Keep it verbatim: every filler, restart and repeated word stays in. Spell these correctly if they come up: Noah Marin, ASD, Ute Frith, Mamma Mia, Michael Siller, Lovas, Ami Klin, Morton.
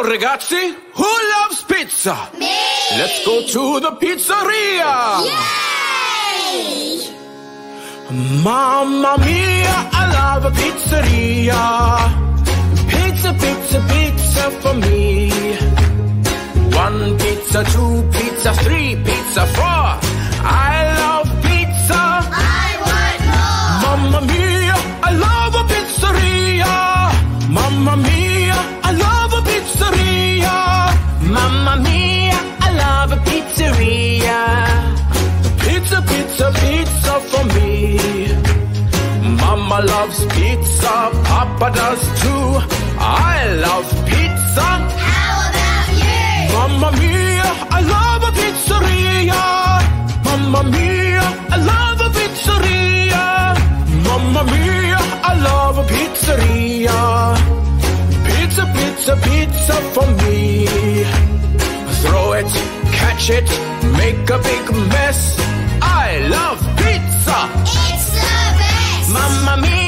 Ciao ragazzi, who loves pizza? Me! Let's go to the pizzeria! Yay! Mamma mia, I love a pizzeria. Pizza, pizza, pizza for me. One pizza, two pizza, three pizza, four. I love pizza. I want more. Mamma mia, I love a pizzeria. Mamma mia, I love a pizzeria. Mamma mia, I love a pizzeria. Pizza, pizza, pizza for me. Mama loves pizza, Papa does too. I love pizza. How about you? Mamma mia, I love a pizzeria. Mamma mia, I love a pizzeria. Mamma mia, I love a pizzeria. Pizza, pizza, pizza for me. Throw it, catch it, make a big mess. I love pizza. It's the best. Mamma mia.